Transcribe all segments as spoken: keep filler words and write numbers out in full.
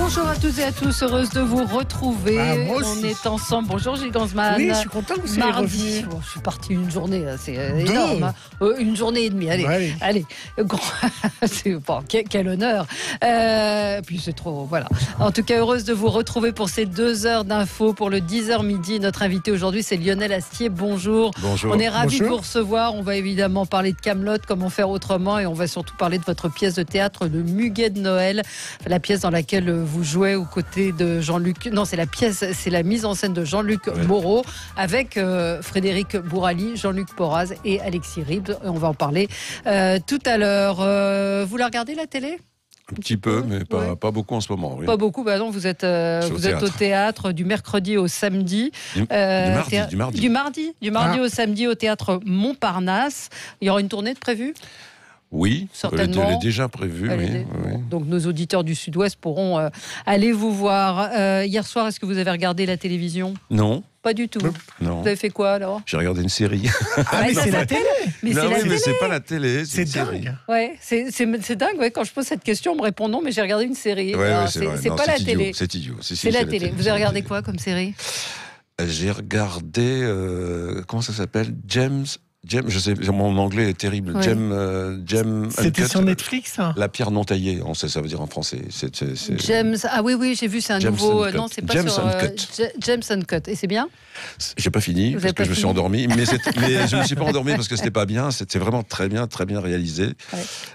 Bonjour à toutes et à tous, heureuse de vous retrouver. Bah, on est ensemble. Bonjour Gilles Gansman. Oui, je suis content que vous soyez revenu. Bon, je suis partie une journée, c'est énorme. Hein. Euh, une journée et demie, allez. Bah, allez. allez. C'est, bon, quel, quel honneur. Euh, puis c'est trop, voilà. En tout cas, heureuse de vous retrouver pour ces deux heures d'infos pour le dix heures midi. Notre invité aujourd'hui, c'est Lionnel Astier. Bonjour. Bonjour. On est ravis Bonjour. de vous recevoir. On va évidemment parler de Kaamelott, comment faire autrement, et on va surtout parler de votre pièce de théâtre, le Muguet de Noël, la pièce dans laquelle vous jouez aux côtés de Jean-Luc... Non, c'est la pièce, c'est la mise en scène de Jean-Luc ouais. Moreau avec euh, Frédéric Bouraly, Jean-Luc Porraz et Alexis Ribes. On va en parler euh, tout à l'heure. Euh, vous la regardez, la télé ? Un petit peu, mais pas, ouais. pas beaucoup en ce moment. Oui. Pas beaucoup, bah non, vous êtes, euh, vous théâtre. êtes au théâtre du mercredi au samedi. Du, euh, du, mardi, théâtre, du mardi. Du mardi, du mardi ah. au samedi au théâtre Montparnasse. Il y aura une tournée de prévue ? Oui, elle est déjà prévue. Elle oui, est... oui. Donc nos auditeurs du Sud-Ouest pourront euh, aller vous voir. Euh, hier soir, est-ce que vous avez regardé la télévision ? Non. Pas du tout. Non. Vous avez fait quoi alors ? J'ai regardé une série. Ah, ah mais c'est la télé. Mais non, c'est oui, la mais télé. C'est pas la télé. C'est, c'est dingue. Ouais, c'est, c'est, c'est dingue. Ouais, quand je pose cette question, on me répond non, mais j'ai regardé une série. Ouais, non, ouais, c'est, c'est, c'est non, pas c'est la idiot. télé. C'est idiot. C'est, c'est, c'est la, la télé. télé. Vous avez regardé quoi comme série ? J'ai regardé euh, comment ça s'appelle ? James. Gem, je sais, mon anglais est terrible. Oui. Gem, euh, Gem C'était uncut, sur Netflix. Hein. La pierre non taillée, on sait, ça veut dire en français. C'est, c'est, c'est... James, ah oui oui, j'ai vu, c'est un James nouveau. Euh, non, c'est pas James sur. Euh, J- James Uncut. Et c'est bien. J'ai pas fini Vous parce que je fini. me suis endormi, mais, mais je me suis pas endormi parce que c'était pas bien. C'était vraiment très bien, très bien réalisé. Ouais.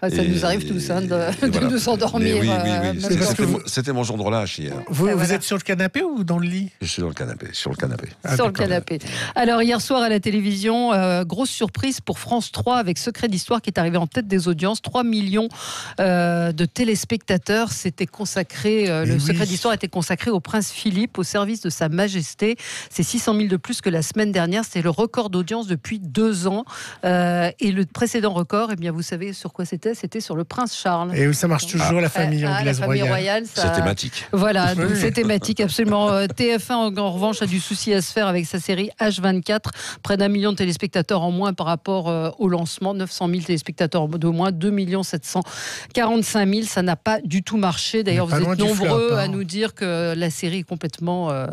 Ouais, ça et, nous arrive tous hein, de, de voilà. nous endormir. Oui, oui, oui. C'était, c'était, vous... c'était mon genre de relâche hier. Vous, vous voilà. êtes sur le canapé ou dans le lit ? Je suis dans le canapé, sur le canapé. Ah, sur le canapé. Alors hier soir à la télévision, grosse surprise pour France trois avec Secret d'Histoire qui est arrivé en tête des audiences. trois millions euh, de téléspectateurs s'étaient consacrés, euh, le oui. Secret d'Histoire était consacré au prince Philippe au service de Sa Majesté. C'est six cent mille de plus que la semaine dernière. C'est le record d'audience depuis deux ans. Euh, et le précédent record, eh bien, vous savez sur quoi c'était ? C'était sur le prince Charles. Et ça marche toujours, ah, la famille ah, anglaise la famille royale. royale ça... C'est thématique. Voilà, donc c'est thématique absolument. T F un en, en revanche a du souci à se faire avec sa série H vingt-quatre. Près d'un million de téléspectateurs en moins par rapport euh, au lancement, neuf cent mille téléspectateurs de moins, deux millions sept cent quarante-cinq mille, ça n'a pas du tout marché. D'ailleurs, vous êtes nombreux flop, hein. à nous dire que la série est complètement euh,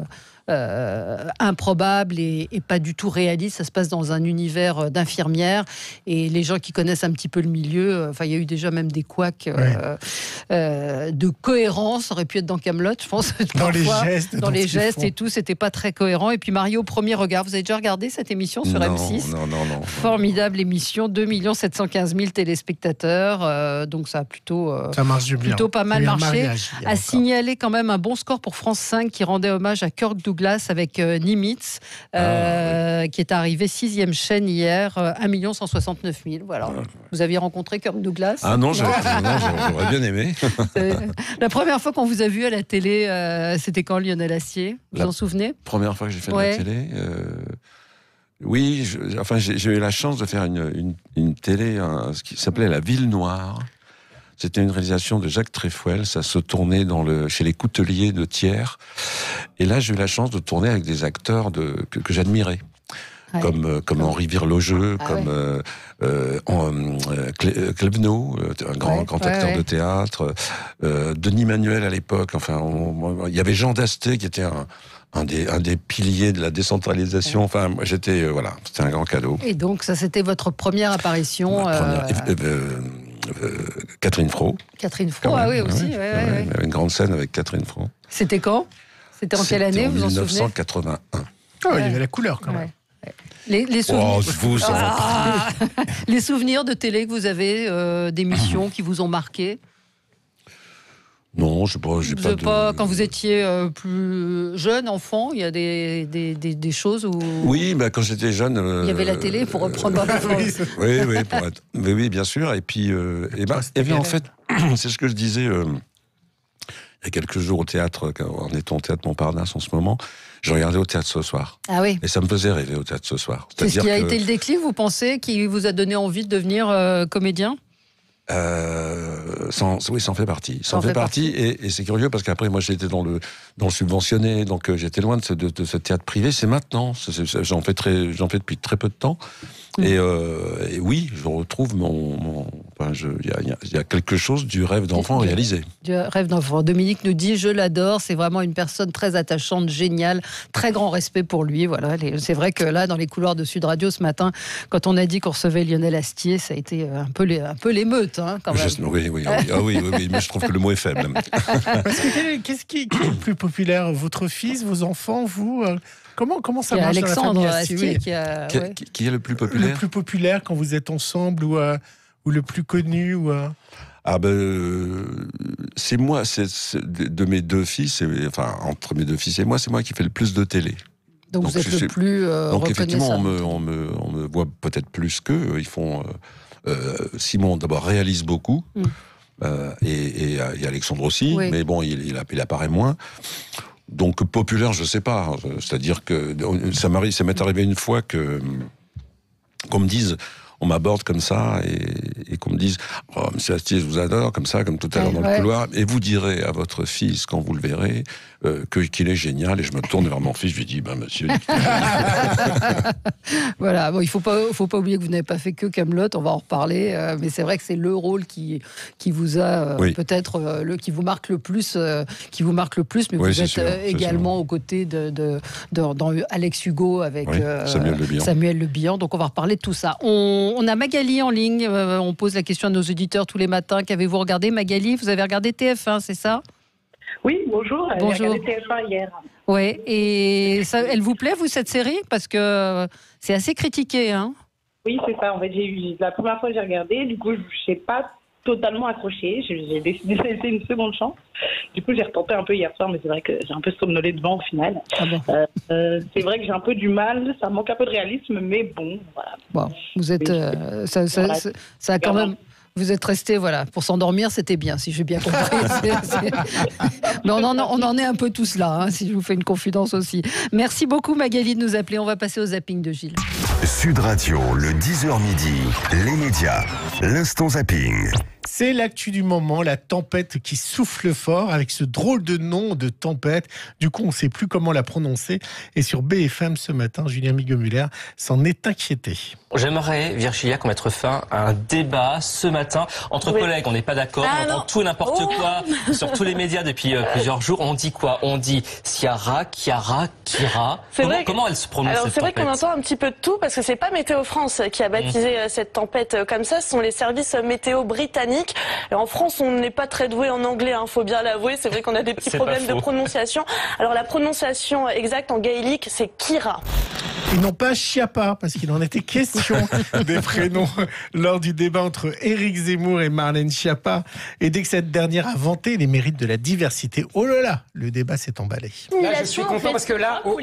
euh, improbable et, et pas du tout réaliste. Ça se passe dans un univers d'infirmières et les gens qui connaissent un petit peu le milieu, enfin, euh, il y a eu déjà même des couacs euh, ouais. euh, euh, de cohérence. Ça aurait pu être dans Kaamelott, je pense. Dans les gestes, dans, dans les gestes et tout, c'était pas très cohérent. Et puis Marie au premier regard, vous avez déjà regardé cette émission sur non, M six non, non, non. Formidable émission, deux millions sept cent quinze mille téléspectateurs, euh, donc ça a plutôt, euh, ça marche plutôt pas mal marché. À signaler quand même un bon score pour France cinq qui rendait hommage à Kirk Douglas avec euh, Nimitz, euh, ah, oui. qui est arrivé sixième chaîne hier, euh, un million cent soixante-neuf mille. Voilà. Ah, ouais. Vous aviez rencontré Kirk Douglas ? Ah non, j'aurais, non, j'aurais bien aimé. C'est... La première fois qu'on vous a vu à la télé, euh, c'était quand, Lionnel Astier ? Vous la vous en souvenez ? Première fois que j'ai fait ouais. de la télé euh... Oui, je, enfin, j'ai, j'ai eu la chance de faire une, une, une télé, un, ce qui s'appelait La Ville Noire. C'était une réalisation de Jacques Tréfouel. Ça se tournait dans le, chez les couteliers de Thiers. Et là, j'ai eu la chance de tourner avec des acteurs de, que, que j'admirais. Ouais. Comme, euh, comme Henri Virelogeux, ah, comme ouais. euh, euh, Cle, Cleveneau, un grand, ouais, grand acteur ouais, ouais. de théâtre, euh, Denis Manuel à l'époque. Enfin, on, on, il y avait Jean d'Asté qui était un... Un des, un des piliers de la décentralisation. Enfin, moi, j'étais... Euh, voilà, c'était un grand cadeau. Et donc, ça, c'était votre première apparition. Ma première, euh, euh, euh, Catherine Frot. Catherine Frot, ah oui, aussi. Ouais, ouais, ouais, ouais. Une grande scène avec Catherine Frot. C'était quand ? C'était en quelle année, vous en souvenez ? dix-neuf cent quatre-vingt-un. Ah, ouais, ouais. Il y avait la couleur, quand même. Ouais. Les, les, souvenirs... Oh, vous, ah les souvenirs de télé que vous avez, euh, d'émissions qui vous ont marqué ? Non, je sais pas. J'ai pas, de... pas quand vous étiez euh, plus jeune, enfant, il y a des, des, des, des choses où. Oui, bah, quand j'étais jeune. Euh, il y avait la télé pour reprendre. Euh, oui, oui, pour être... Mais oui, bien sûr. Et puis, euh, et ben, et bien, en fait, c'est ce que je disais euh, il y a quelques jours au théâtre, en étant au théâtre Montparnasse en ce moment. Je regardais au théâtre ce soir. Ah oui. Et ça me faisait rêver au théâtre ce soir. C'est-à-dire c'est ce qui a que... été le déclic, vous pensez, qui vous a donné envie de devenir euh, comédien ? Euh, sans, oui, ça en fait partie. Ça en fait, fait partie, partie. Et, et c'est curieux parce qu'après, moi, j'étais dans le, dans le subventionné, donc euh, j'étais loin de ce, de, de ce théâtre privé. C'est maintenant. C'est, c'est, j'en, fais très, j'en fais depuis très peu de temps. Mmh. Et, euh, et oui, je retrouve mon... mon enfin, je, y a, y a, y a quelque chose du rêve d'enfant réalisé. Du rêve d'enfant. Dominique nous dit, je l'adore, c'est vraiment une personne très attachante, géniale, très grand respect pour lui. Voilà. C'est vrai que là, dans les couloirs de Sud Radio ce matin, quand on a dit qu'on recevait Lionnel Astier, ça a été un peu, les, un peu l'émeute. Hein, quand même. Je, oui, oui, oui, ah oui, oui, oui, mais je trouve que le mot est faible. Parce que quel est, qu'est-ce qui, qui est le plus populaire ? Votre fils, vos enfants, vous ? Comment, comment ça marche dans la famille Astier, oui. qui, a, qui, ouais. qui est le plus populaire? Le plus populaire quand vous êtes ensemble ou, euh, ou le plus connu ou, euh... Ah ben, euh, c'est moi, c'est, c'est de mes deux fils, et, enfin entre mes deux fils et moi, c'est moi qui fais le plus de télé. Donc, donc vous êtes le plus euh, donc effectivement, on me, on, me, on me voit peut-être plus qu'eux. Ils font. Euh, euh, Simon d'abord réalise beaucoup. Hum. Euh, et, et, et Alexandre aussi, oui. Mais bon, il, il, il apparaît moins. Donc populaire, je sais pas. C'est-à-dire que ça m'arrive, ça m'est arrivé une fois que qu'on me dise, on m'aborde comme ça et, et qu'on me dise, oh, Monsieur Astier, je vous adore, comme ça, comme tout à l'heure dans ouais. le couloir. Et vous direz à votre fils quand vous le verrez euh, que qu'il est génial. Et je me tourne vers mon fils, je lui dis, ben Monsieur. Voilà. Bon, il faut pas, faut pas oublier que vous n'avez pas fait que Kaamelott. On va en reparler. Euh, mais c'est vrai que c'est le rôle qui qui vous a euh, oui. peut-être euh, le qui vous marque le plus, euh, qui vous marque le plus. Mais oui, vous êtes sûr, euh, également sûr. Aux côtés de, de, de dans Alex Hugo avec oui, euh, Samuel Le Bihan. Samuel Le Bihan. Donc on va reparler de tout ça. On On a Magali en ligne, on pose la question à nos auditeurs tous les matins, qu'avez-vous regardé Magali, vous avez regardé T F un, c'est ça? Oui, bonjour, bonjour. J'ai regardé T F un hier. Ouais, et ça, elle vous plaît, vous, cette série? Parce que c'est assez critiqué, hein? Oui, c'est ça, en fait, j'ai eu, la première fois que j'ai regardé, du coup, je ne sais pas totalement accrochée, j'ai décidé de laisser une seconde chance. Du coup, j'ai retenté un peu hier soir, mais c'est vrai que j'ai un peu somnolé devant au final. Ah bon. euh, c'est vrai que j'ai un peu du mal, ça manque un peu de réalisme, mais bon, voilà. Bon, vous êtes, euh, ça, ça, voilà. ça, ça a quand même. Vous êtes resté, voilà, pour s'endormir, c'était bien, si j'ai bien compris. c'est, c'est... Mais on en, on en est un peu tous là, hein, si je vous fais une confidence aussi. Merci beaucoup Magali de nous appeler, on va passer au zapping de Gilles. Sud Radio, le dix heures midi, les médias, l'instant zapping. C'est l'actu du moment, la tempête qui souffle fort avec ce drôle de nom de tempête. Du coup, on ne sait plus comment la prononcer. Et sur B F M ce matin, Julien Miguel-Muller s'en est inquiété. J'aimerais, Virgilia, qu'on mette fin à un débat ce matin. Entre oui. collègues, on n'est pas d'accord, ah, on entend tout et n'importe oh quoi. Sur tous les médias depuis euh, plusieurs jours, on dit quoi? On dit Ciara, Chiara, Kira. C'est comment, vrai que... comment elle se prononce? Alors, cette c'est vrai tempête. Qu'on entend un petit peu de tout parce que ce n'est pas Météo France qui a baptisé mmh. cette tempête comme ça. Ce sont les services météo britanniques. Et en France, on n'est pas très doué en anglais, hein, faut bien l'avouer. C'est vrai qu'on a des petits c'est problèmes de prononciation. Alors la prononciation exacte en gaélique, c'est Kira. Et non pas Chiappa, parce qu'il en était question des prénoms lors du débat entre Éric Zemmour et Marlène Schiappa. Et dès que cette dernière a vanté les mérites de la diversité, oh là là, le débat s'est emballé. Là, je suis content parce que là, au,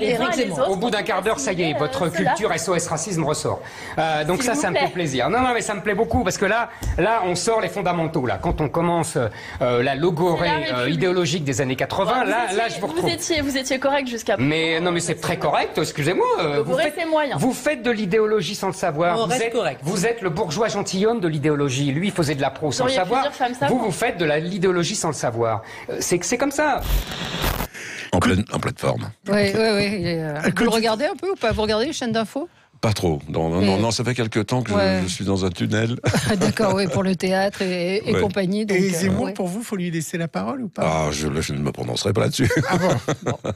au bout d'un quart d'heure, ça y est, votre culture S O S racisme ressort. Euh, donc ça, ça me fait plaisir. Non, non, mais ça me plaît beaucoup parce que là, là, on sort les fondamentaux. Là, quand on commence euh, la logorée euh, idéologique des années quatre-vingts, bon, là, étiez, là, je vous retrouve. Vous étiez, vous étiez correct jusqu'à. Mais non, mais c'est très correct. Excusez-moi. Euh, vous Faites, vous faites de l'idéologie sans le savoir. Vous êtes, vous êtes le bourgeois gentilhomme de l'idéologie. Lui, il faisait de la pro sans le savoir. Vous, vous faites de la, l'idéologie sans le savoir. C'est, c'est comme ça. En pleine, en pleine forme. Oui, oui, oui. Euh, vous le regardez un peu ou pas? Vous regardez les chaînes d'infos? Pas trop. Non, non, non, non, ça fait quelques temps que ouais. je, je suis dans un tunnel. D'accord, oui, pour le théâtre et, et ouais. compagnie. Donc, et Zemmour, euh, ouais. pour vous, il faut lui laisser la parole ou pas? Ah, je, je ne me prononcerai pas là-dessus. Ah bon, bon,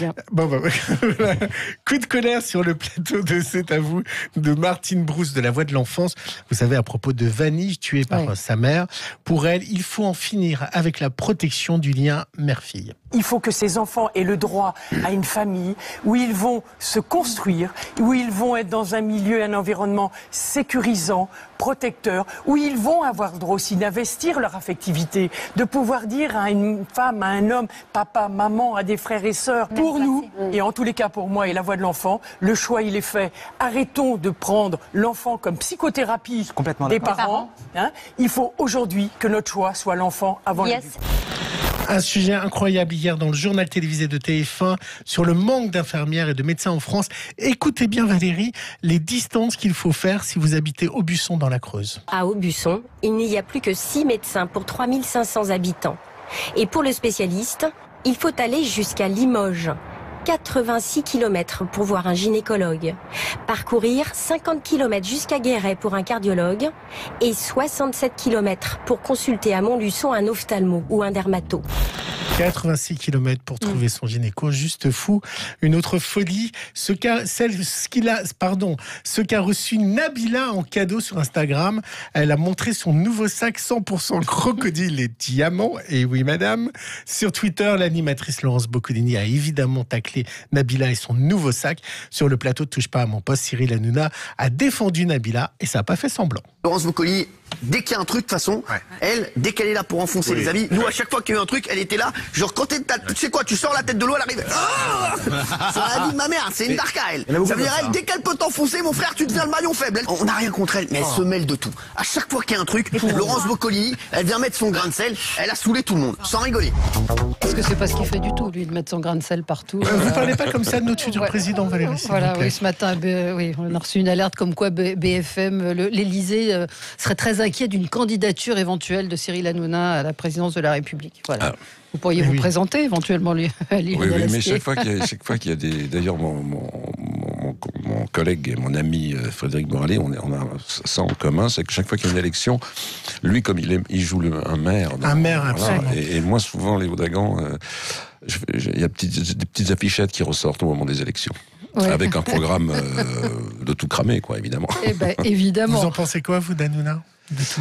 bien. Bon, bah, ouais. Coup de colère sur le plateau de C'est à vous de Martine Brousse de La Voix de l'Enfance. Vous savez, à propos de Vanille, tuée par ouais. sa mère. Pour elle, il faut en finir avec la protection du lien mère-fille. Il faut que ces enfants aient le droit à une famille où ils vont se construire, où ils vont être dans un milieu, un environnement sécurisant, protecteur, où ils vont avoir le droit aussi d'investir leur affectivité, de pouvoir dire à une femme, à un homme, papa, maman, à des frères et sœurs. Pour nous, et en tous les cas pour moi et La Voix de l'Enfant, le choix il est fait. Arrêtons de prendre l'enfant comme psychothérapie complètement des parents. parents. Hein, il faut aujourd'hui que notre choix soit l'enfant avant yes. le Un sujet incroyable hier dans le journal télévisé de T F un sur le manque d'infirmières et de médecins en France. Écoutez bien Valérie, les distances qu'il faut faire si vous habitez Aubusson dans la Creuse. À Aubusson, il n'y a plus que six médecins pour trois mille cinq cents habitants. Et pour le spécialiste, il faut aller jusqu'à Limoges. quatre-vingt-six kilomètres pour voir un gynécologue, parcourir cinquante kilomètres jusqu'à Guéret pour un cardiologue et soixante-sept kilomètres pour consulter à Montluçon un ophtalmo ou un dermato. quatre-vingt-six kilomètres pour trouver son gynéco, juste fou. Une autre folie, ce qu'a, celle, ce qu'il a, pardon, ce qu'a reçu Nabila en cadeau sur Instagram. Elle a montré son nouveau sac cent pour cent crocodile et diamant. Et oui, madame. Sur Twitter, l'animatrice Laurence Boccolini a évidemment taclé Nabila et son nouveau sac. Sur le plateau de Touche pas à mon poste, Cyril Hanouna a défendu Nabila et ça n'a pas fait semblant. Laurence Boccolini, dès qu'il y a un truc, de toute façon, ouais. elle, dès qu'elle est là pour enfoncer oui. les amis, nous, à chaque fois qu'il y a eu un truc, elle était là, genre, quand t'es, tu sais quoi, tu sors la tête de l'eau, elle arrive. Oh c'est la vie de ma mère, c'est une darka, elle. elle ça veut dire, elle, dès qu'elle peut t'enfoncer, mon frère, tu deviens le maillon faible. Elle, on n'a rien contre elle, mais elle oh. se mêle de tout. À chaque fois qu'il y a un truc, Laurence Boccolini, elle vient mettre son grain de sel, elle a saoulé tout le monde, sans rigoler. Parce que c'est pas ce qu'il fait du tout, lui, de mettre son grain de sel partout. Euh, vous parlez pas comme ça de notre futur ouais. président, Valérie. Voilà, oui, ce matin, euh, oui, on a reçu une alerte comme quoi B F M, l'Élysée euh, serait très inquiet d'une candidature éventuelle de Cyril Hanouna à la présidence de la République. Voilà. Ah. Vous pourriez mais vous oui. présenter éventuellement lui. Oui, oui, mais chaque fois qu'il y a, chaque fois qu'il y a des. D'ailleurs, mon, mon, mon, mon collègue et mon ami Frédéric Bouraly, on, on a ça en commun, c'est que chaque fois qu'il y a une élection, lui, comme il, est, il joue le, un maire. Donc, un maire, absolument. Voilà, et, et moi, souvent, les Audagans, il euh, y a petites, des petites affichettes qui ressortent au moment des élections. Ouais. Avec un programme euh, de tout cramer, quoi, évidemment. Eh ben, évidemment. Vous en pensez quoi, vous, d'Hanouna?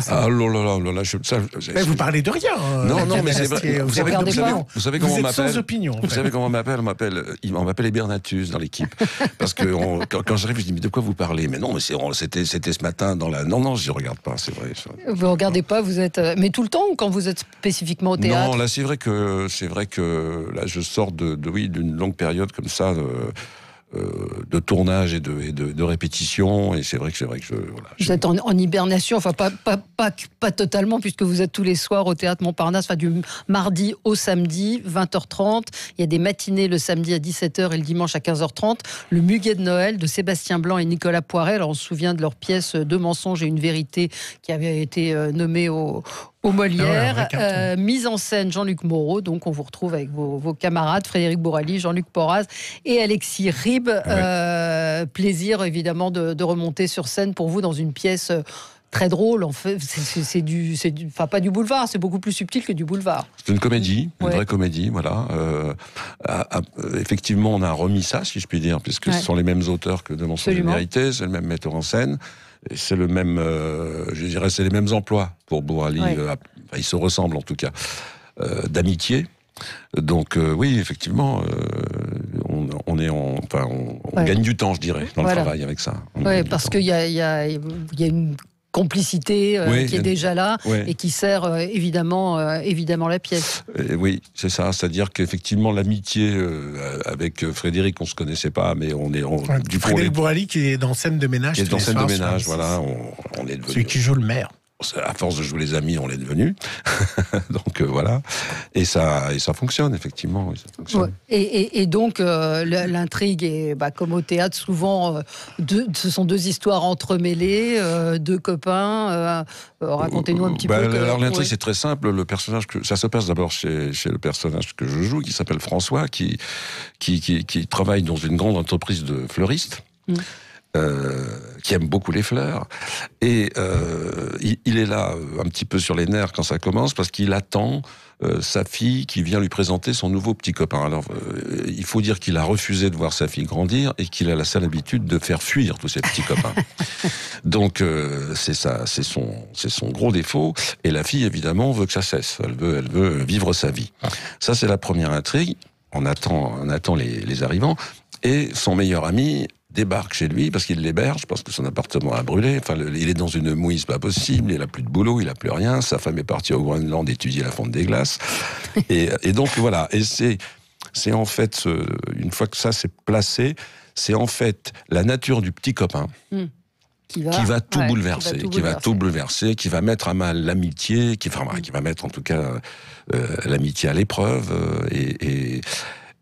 Ah là là là, je, ça, je, mais vous parlez de rien. Euh, non non, mais c'est vrai. Vous, vous, savez, vous, savez, vous savez comment on m'appelle. Vous fait. savez comment on m'appelle. On m'appelle. On m'appelle Hibernatus dans l'équipe. Parce que on, quand, quand j'arrive, je dis mais de quoi vous parlez? Mais non, mais c'est, on, c'était c'était ce matin dans la. Non non, je regarde pas. C'est vrai. Vous regardez pas. Vous êtes. Mais tout le temps ou quand vous êtes spécifiquement au théâtre? Non là, c'est vrai que c'est vrai que là, je sors de, de oui d'une longue période comme ça. Euh, Euh, de tournage et de, et de, de répétition, et c'est vrai que c'est vrai que je. Voilà, vous j'ai... êtes en, en hibernation, enfin pas, pas pas pas totalement puisque vous êtes tous les soirs au Théâtre Montparnasse, enfin du mardi au samedi vingt heures trente. Il y a des matinées le samedi à dix-sept heures et le dimanche à quinze heures trente. Le Muguet de Noël de Sébastien Blanc et Nicolas Poiret. Alors on se souvient de leur pièce Deux mensonges et une vérité qui avait été nommée au. Au Molière, ah ouais, euh, mise en scène Jean-Luc Moreau, donc on vous retrouve avec vos, vos camarades Frédéric Bouraly, Jean-Luc Porraz et Alexis Ribes. Ouais. Euh, plaisir évidemment de, de remonter sur scène pour vous dans une pièce très drôle. En fait, c'est, c'est, c'est du, c'est du, enfin pas du boulevard, c'est beaucoup plus subtil que du boulevard. C'est une comédie, une ouais. vraie comédie, voilà. Euh, à, à, effectivement, on a remis ça, si je puis dire, puisque ouais. ce sont les mêmes auteurs que de Mensonges et Vérités, c'est le même metteur en scène. C'est le même, euh, je dirais, c'est les mêmes emplois pour Bouraly. Ouais. Euh, enfin, ils se ressemblent en tout cas, euh, d'amitié. Donc euh, oui, effectivement, euh, on, on est, en, enfin, on, on ouais. gagne du temps, je dirais, dans voilà. le travail avec ça. Oui, parce qu'il y a, y a, y a une complicité euh, oui, qui est une... déjà là oui. et qui sert euh, évidemment, euh, évidemment la pièce. Et oui, c'est ça. C'est-à-dire qu'effectivement, l'amitié euh, avec Frédéric, on ne se connaissait pas, mais on est... On, ouais, du coup, Frédéric on est... Bouraly qui est dans Scène de ménage. Qui est dans Scène de ménage, voilà. On, on est devenu... Celui qui joue le maire. À force de jouer les amis, on l'est devenu. Donc euh, voilà. Et ça, et ça fonctionne, effectivement. Oui, ça fonctionne. Ouais. Et, et, et donc, euh, l'intrigue est, bah, comme au théâtre, souvent, euh, deux, ce sont deux histoires entremêlées, euh, deux copains. Euh, racontez-nous un petit bah, peu. Bah, que, alors, l'intrigue, ouais. c'est très simple. Le personnage que, ça se passe d'abord chez, chez le personnage que je joue, qui s'appelle François, qui, qui, qui, qui travaille dans une grande entreprise de fleuristes. Mmh. Euh, qui aime beaucoup les fleurs et euh, il, il est là un petit peu sur les nerfs quand ça commence parce qu'il attend euh, sa fille qui vient lui présenter son nouveau petit copain. Alors euh, il faut dire qu'il a refusé de voir sa fille grandir et qu'il a la sale habitude de faire fuir tous ses petits copains. Donc euh, c'est ça, c'est son, c'est son gros défaut et la fille évidemment veut que ça cesse. Elle veut, elle veut vivre sa vie. Ça c'est la première intrigue. On attend, on attend les, les arrivants et son meilleur ami débarque chez lui parce qu'il l'héberge, parce que son appartement a brûlé. Enfin, le, il est dans une mouise pas possible, il a plus de boulot, il a plus rien. Sa femme est partie au Groenland étudier la fonte des glaces. Et, et donc voilà. Et c'est, c'est en fait, une fois que ça s'est placé, c'est en fait la nature du petit copain. Mmh. Qui va, qui va tout ouais, bouleverser, qui va tout, qui bouleverser. va tout bouleverser, qui va mettre à mal l'amitié, qui, enfin, qui va mettre en tout cas euh, l'amitié à l'épreuve. Euh, et,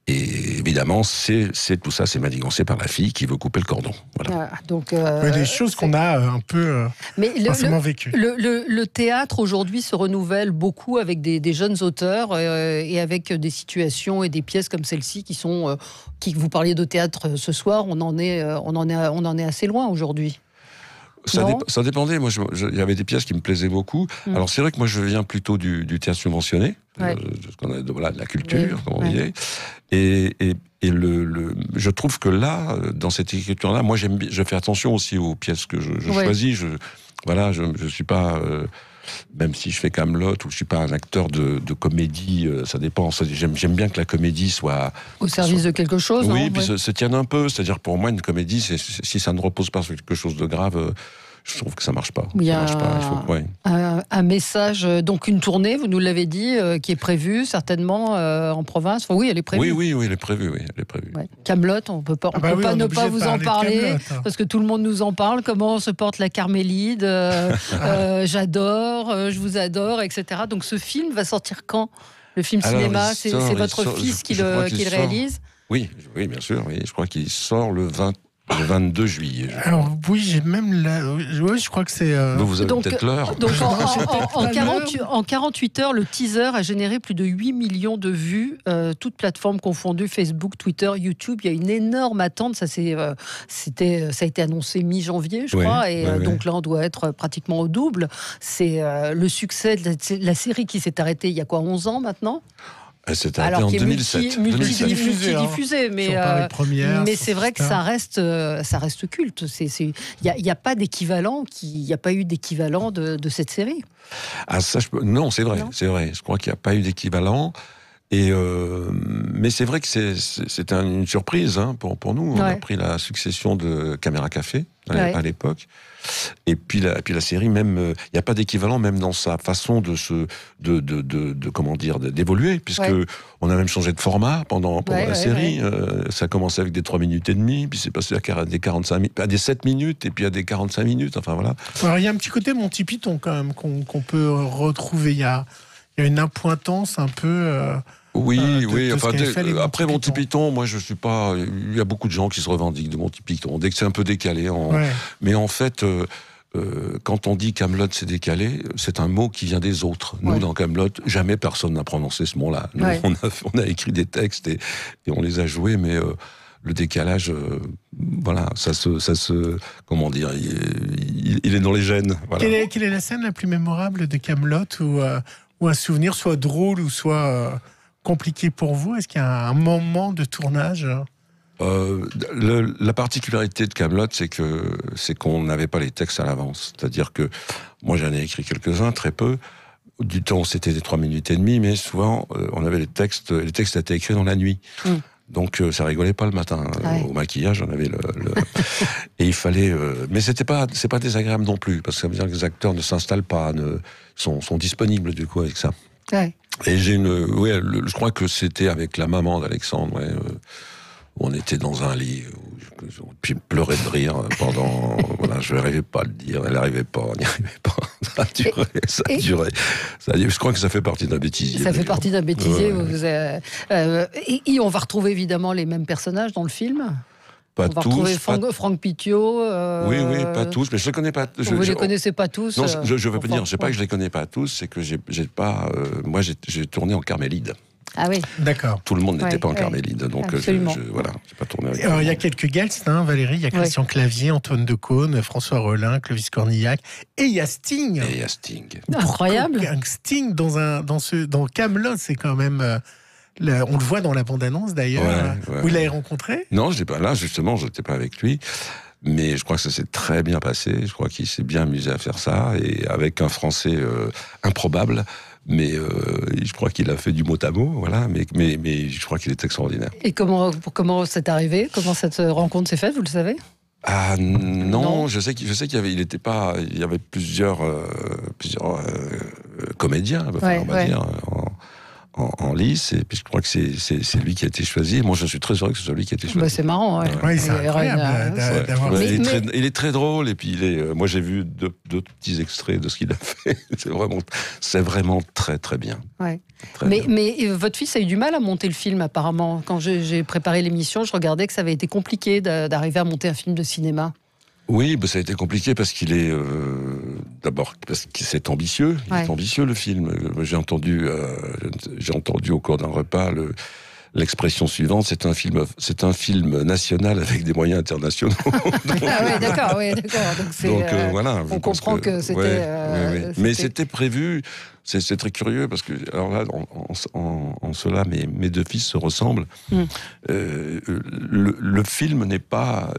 et Et évidemment, c'est, c'est, tout ça, c'est manigancé par la fille qui veut couper le cordon. Voilà. Ah, donc, euh, mais des choses c'est... qu'on a un peu euh, mais le, forcément vécues. Le, le, le théâtre, aujourd'hui, se renouvelle beaucoup avec des, des jeunes auteurs euh, et avec des situations et des pièces comme celle-ci qui sont... Euh, qui, vous parliez de théâtre ce soir, on en est, euh, on en est, on en est assez loin aujourd'hui. Ça, dé- ça dépendait. Moi, il y avait des pièces qui me plaisaient beaucoup. Mmh. Alors, c'est vrai que moi, je viens plutôt du, du théâtre subventionné, ouais. de, de, de, de, voilà, de la culture, oui. comme on ouais. disait. Et, et, et le, le, je trouve que là, dans cette écriture-là, moi, j'aime, je fais attention aussi aux pièces que je, je ouais. choisis. Je, voilà, je ne suis pas... Euh, même si je fais Kaamelott ou je suis pas un acteur de, de comédie, euh, ça dépend. Ça, j'aime, j'aime bien que la comédie soit au service soit, de quelque chose. Oui, hein, puis ouais. se, se tienne un peu. C'est-à-dire pour moi une comédie, c'est, c'est, si ça ne repose pas sur quelque chose de grave, euh, je trouve que ça marche pas. Il y a ça marche pas, il faut, ouais. un, un message, donc une tournée, vous nous l'avez dit, euh, qui est prévue certainement euh, en province. Enfin, oui, elle est prévue. Oui, oui, oui, elle est prévue. Oui, elle est prévue. Ouais. Kaamelott, on peut pas, on ah bah peut oui, pas ne pas vous en parler parce que tout le monde nous en parle. Comment se porte la Carmélide euh, euh, J'adore. Je vous adore, et cetera. Donc ce film va sortir quand ? Le film cinéma, Alors, c'est, sort, c'est votre sort, fils qui le, qui le réalise ? Oui, oui, bien sûr. Oui. Je crois qu'il sort le vingt Le vingt-deux juillet. Alors, oui, j'ai même la... Oui, je crois que c'est... Euh... Vous avez donc, peut-être l'heure. Donc, en, en, en, en, quarante, en quarante-huit heures, le teaser a généré plus de huit millions de vues, euh, toutes plateformes confondues, Facebook, Twitter, YouTube. Il y a une énorme attente. Ça, c'est, euh, c'était, ça a été annoncé mi-janvier, je oui, crois. Et oui, oui. donc là, on doit être pratiquement au double. C'est euh, le succès de la, la série qui s'est arrêtée il y a quoi, onze ans maintenant ? C'était Alors, en deux mille sept. Multi, multi diffusé, mais euh, mais c'est vrai que ça reste ça reste culte. C'est il y a il y a pas d'équivalent qui il y a pas eu d'équivalent de, de cette série. Ah ça je peux, non c'est vrai non. c'est vrai. Je crois qu'il y a pas eu d'équivalent. Et euh, mais c'est vrai que c'est, c'est, c'est une surprise hein, pour, pour nous. On ouais. a pris la succession de Caméra Café à, ouais. à l'époque. Et puis la, puis la série, même, il euh, n'y a pas d'équivalent même dans sa façon de se, de, de, de, de comment dire, d'évoluer, puisque ouais. on a même changé de format pendant, pendant ouais, la ouais, série. Ouais. Euh, ça a commencé avec des trois minutes et demie, puis c'est passé à des quarante-cinq minutes, à des sept minutes, et puis à des quarante-cinq minutes. Enfin voilà. Alors il y a un petit côté Monty Python quand même qu'on, qu'on peut retrouver. Il y a, y a une appointance un peu. Euh... Oui, euh, de, oui. De enfin, de, après Monty Python, moi je suis pas. Il y a beaucoup de gens qui se revendiquent de Monty Python. Dès que c'est un peu décalé, on... ouais. mais en fait, euh, euh, quand on dit Kaamelott c'est décalé, c'est un mot qui vient des autres. Nous ouais. dans Kaamelott, jamais personne n'a prononcé ce mot-là. Nous, ouais. on, a, on a écrit des textes et, et on les a joués, mais euh, le décalage, euh, voilà, ça se, ça se, comment dire, il est, il, il est dans les gènes. Voilà. Quelle, est, quelle est la scène la plus mémorable de Kaamelott où, euh, où un souvenir soit drôle ou soit euh... compliqué pour vous ? Est-ce qu'il y a un moment de tournage ? euh, le, La particularité de Kaamelott, c'est, que, c'est qu'on n'avait pas les textes à l'avance. C'est-à-dire que moi, j'en ai écrit quelques-uns, très peu. Du temps, c'était des trois minutes et demie, mais souvent, euh, on avait les textes. Les textes étaient écrits dans la nuit. Mmh. Donc, euh, ça rigolait pas le matin. Ouais. Au maquillage, on avait le... le... Et il fallait... Euh... Mais c'était pas, c'est pas désagréable non plus, parce que ça veut dire que les acteurs ne s'installent pas, ne... sont, sont disponibles du coup avec ça. Ouais. Et j'ai une, ouais, le, je crois que c'était avec la maman d'Alexandre. Ouais, euh, on était dans un lit, où je, puis pleurait de rire pendant. Voilà, je n'arrivais pas à le dire. Elle n'arrivait pas, on n'y arrivait pas. Ça a duré, et, ça a et... duré. Ça a, je crois que ça fait partie d'un bêtisier. Ça fait partie d'un bêtisier. Ouais. Vous avez, euh, et, et on va retrouver évidemment les mêmes personnages dans le film. Pas on va tous, retrouver Franck, pas... Franck Pitiot. Euh... Oui, oui, pas tous, mais je ne les connais pas. Je, vous ne les connaissez pas tous. Non, je, je veux pas dire, c'est pas que je ne les connais pas tous, c'est que j'ai, j'ai pas. Euh, moi, j'ai, j'ai tourné en Carmélide. Ah oui. D'accord. Tout le monde n'était ouais, pas en ouais. Carmélide, donc je, je, voilà, j'ai pas tourné. Avec Alors, il y a quelques guests, hein, Valérie. Il y a Christian ouais. Clavier, Antoine Decaune, François Rollin, Clovis Cornillac, et il y a Sting. Et il y a Sting. Incroyable. Un Sting dans un dans ce dans Kaamelott, c'est quand même. Euh, Le, on le voit dans la bande-annonce d'ailleurs. Ouais, ouais. Vous l'avez rencontré ? Non, je n'étais pas là, justement, je n'étais pas avec lui. Mais je crois que ça s'est très bien passé. Je crois qu'il s'est bien amusé à faire ça. Et avec un français euh, improbable. Mais euh, je crois qu'il a fait du mot à mot. Voilà, mais, mais, mais je crois qu'il est extraordinaire. Et comment, comment c'est arrivé ? Comment cette rencontre s'est faite ? Vous le savez ? Ah non, non, je sais qu'il, je sais qu'il y avait, il était pas, il y avait plusieurs, euh, plusieurs euh, comédiens, enfin, ouais, on va ouais. dire. En, en, en lice, et puis je crois que c'est, c'est, c'est lui qui a été choisi. Moi, je suis très heureux que ce soit lui qui a été choisi. Bah, c'est marrant, ouais. Ouais, c'est incroyable euh, d'avoir... Mais, il, est mais... très, il est très drôle, et puis il est, euh, moi j'ai vu deux, deux petits extraits de ce qu'il a fait. c'est, vraiment, c'est vraiment très très bien. Ouais. Très mais, bien. Mais votre fils a eu du mal à monter le film, apparemment. Quand je, j'ai préparé l'émission, je regardais que ça avait été compliqué d'arriver à monter un film de cinéma. Oui, bah, ça a été compliqué parce qu'il est euh, d'abord parce que c'est ambitieux, il ouais. est ambitieux le film. J'ai entendu, euh, j'ai entendu au cours d'un repas le, l'expression suivante, c'est un film, c'est un film national avec des moyens internationaux. donc, ah oui, d'accord, oui, d'accord. Donc, c'est, donc euh, voilà, on comprend que, que c'était, ouais, euh, oui, oui. c'était. Mais c'était prévu. C'est, c'est très curieux parce que alors là, en, en, en cela, mes, mes deux fils se ressemblent. Mm. Euh, le, le film n'est pas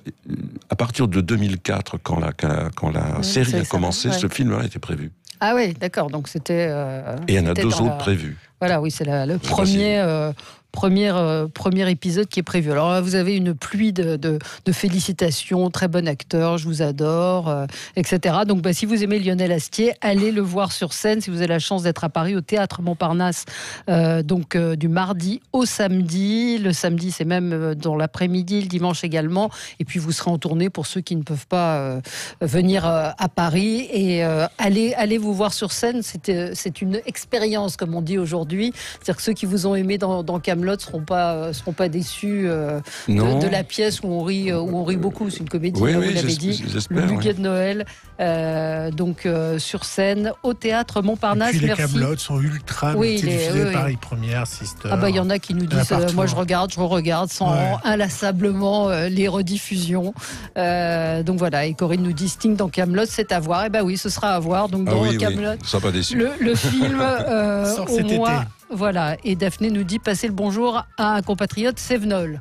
à partir de deux mille quatre quand la, quand la, quand la oui, série a ça, commencé. Ouais. Ce film-là était prévu. Ah oui, d'accord. Donc c'était. Euh, Et il y en a deux autres la... prévus. Voilà, oui, c'est la, le c'est premier. Euh, Premier, euh, premier épisode qui est prévu. Alors là, vous avez une pluie de, de, de félicitations, très bon acteur, je vous adore, euh, et cetera. Donc bah, si vous aimez Lionnel Astier, allez le voir sur scène si vous avez la chance d'être à Paris au Théâtre Montparnasse, euh, donc euh, du mardi au samedi. Le samedi, c'est même dans l'après-midi, le dimanche également. Et puis vous serez en tournée pour ceux qui ne peuvent pas euh, venir euh, à Paris. Et euh, allez, allez vous voir sur scène, c'est, euh, c'est une expérience, comme on dit aujourd'hui. C'est-à-dire que ceux qui vous ont aimé dans, dans Kaamelott ne seront pas, seront pas déçus euh, de, de la pièce où on rit, où on rit beaucoup. C'est une comédie, oui, là, oui, vous l'avez dit, le Muguet ouais. de Noël, euh, donc euh, sur scène, au Théâtre Montparnasse. Et puis les Kaamelott sont ultra oui, multidiffusés, oui. Paris Première, Sister... Ah bah il y en a qui nous disent, euh, moi je regarde, je regarde sans ouais. inlassablement euh, les rediffusions. Euh, donc voilà, et Corinne nous dit, Sting dans Kaamelott, c'est à voir. Et bah oui, ce sera à voir, donc dans ah oui, Kaamelott, oui. le, le film euh, sort cet au mois... été. Voilà, et Daphné nous dit passer le bonjour à un compatriote, Sévenol.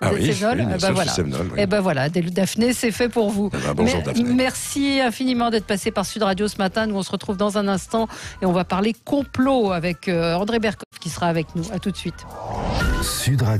Ah oui, Sévenol, oui, ben voilà. Sévenol, oui. Et ben voilà, Daphné, c'est fait pour vous. Ben bonjour, Mais, Daphné. Merci infiniment d'être passé par Sud Radio ce matin. Nous, on se retrouve dans un instant et on va parler complot avec André Berkoff qui sera avec nous. À tout de suite. Sud Radio.